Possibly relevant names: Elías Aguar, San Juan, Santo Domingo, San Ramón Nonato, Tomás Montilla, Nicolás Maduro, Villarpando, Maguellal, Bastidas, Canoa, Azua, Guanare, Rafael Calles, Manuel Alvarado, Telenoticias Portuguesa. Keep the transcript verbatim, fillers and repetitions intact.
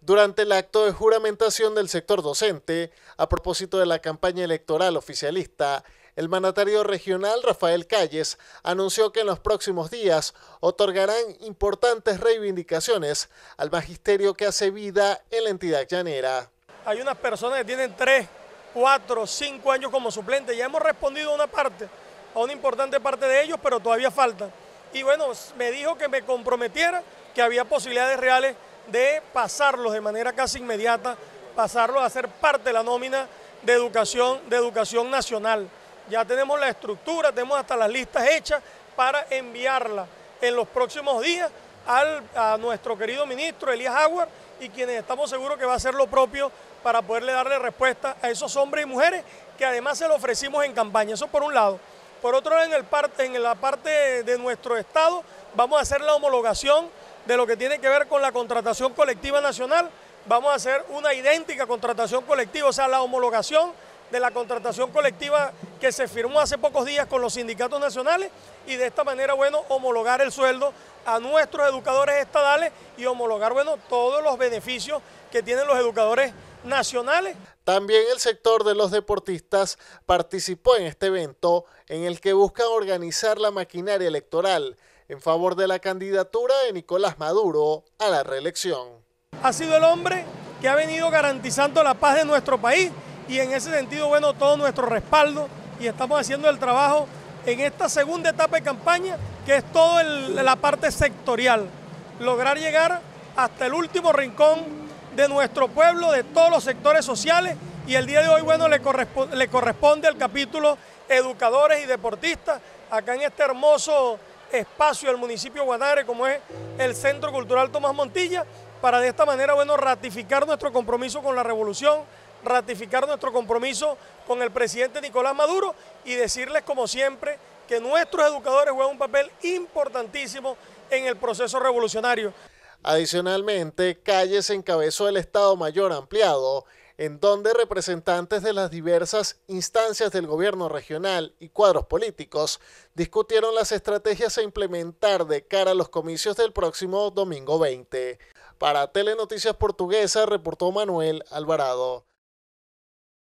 durante el acto de juramentación del sector docente a propósito de la campaña electoral oficialista, el mandatario regional Rafael Calles anunció que en los próximos días otorgarán importantes reivindicaciones al magisterio que hace vida en la entidad llanera. Hay unas personas que tienen tres, cuatro, cinco años como suplentes, ya hemos respondido a una parte, a una importante parte de ellos, pero todavía faltan. Y bueno, me dijo que me comprometiera que había posibilidades reales de pasarlos de manera casi inmediata, pasarlos a ser parte de la nómina de educación, de educación nacional. Ya tenemos la estructura, tenemos hasta las listas hechas para enviarla en los próximos días al, a nuestro querido ministro Elías Aguar y quienes estamos seguros que va a hacer lo propio para poderle darle respuesta a esos hombres y mujeres que además se lo ofrecimos en campaña. Eso por un lado. Por otro lado, en, el parte, en la parte de nuestro Estado vamos a hacer la homologación de lo que tiene que ver con la contratación colectiva nacional. Vamos a hacer una idéntica contratación colectiva, o sea, la homologación de la contratación colectiva que se firmó hace pocos días con los sindicatos nacionales y de esta manera, bueno, homologar el sueldo a nuestros educadores estadales y homologar, bueno, todos los beneficios que tienen los educadores nacionales. También el sector de los deportistas participó en este evento en el que buscan organizar la maquinaria electoral en favor de la candidatura de Nicolás Maduro a la reelección. Ha sido el hombre que ha venido garantizando la paz de nuestro país y en ese sentido, bueno, todo nuestro respaldo y estamos haciendo el trabajo en esta segunda etapa de campaña, que es toda la parte sectorial, lograr llegar hasta el último rincón de nuestro pueblo, de todos los sectores sociales y el día de hoy, bueno, le corresponde, le corresponde al capítulo educadores y deportistas, acá en este hermoso espacio del municipio de Guanare, como es el Centro Cultural Tomás Montilla, para de esta manera, bueno, ratificar nuestro compromiso con la revolución, ratificar nuestro compromiso con el presidente Nicolás Maduro y decirles, como siempre, que nuestros educadores juegan un papel importantísimo en el proceso revolucionario. Adicionalmente, Calles encabezó el Estado Mayor ampliado, en donde representantes de las diversas instancias del gobierno regional y cuadros políticos discutieron las estrategias a implementar de cara a los comicios del próximo domingo veinte. Para Telenoticias Portuguesa, reportó Manuel Alvarado.